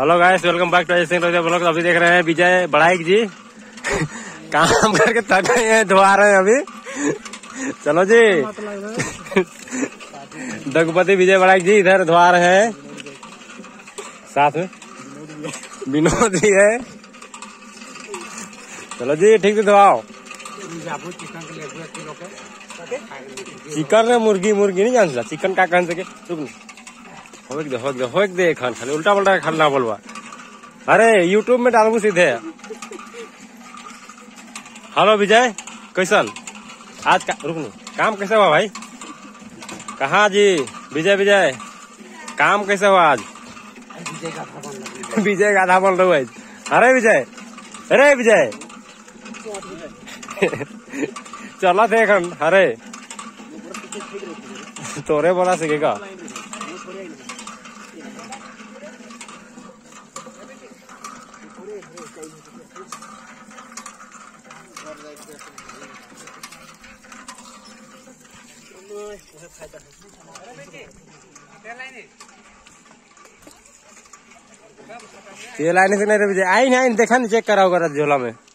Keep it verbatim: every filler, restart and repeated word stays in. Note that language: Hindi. Hello guys, welcome back to Ajit Singh रोutiya ब्लॉग। अभी देख रहे हैं विजय बड़ाइक जी काम करके थक गए हैं, धुआ रहे हैं अभी। चलो जी, दघुपति विजय बड़ाइक जी इधर धुआ रहे हैं, साथ में विनोद जी है। चलो जी, ठीक से धुआओ। चिकन मुर्गी मुर्गी नहीं जान, चिकन का कह सके होक दे होक दे होक दे खान, खाली उल्टा पल्टा खान ना बोलवा। अरे यूट्यूब में डालू सीधे। हेलो विजय, कैसन आज का रुकनो काम कैसा हुआ भाई? कहाँ जी विजय? विजय काम कैसा हुआ आज? विजय गाधा बोल रहा हूँ। अरे विजय, अरे विजय चला थे खन। अरे तोरे बोला सीखेगा। ये लाइन से नहीं, आई नहीं देखा, चेक करा होगा झोला में।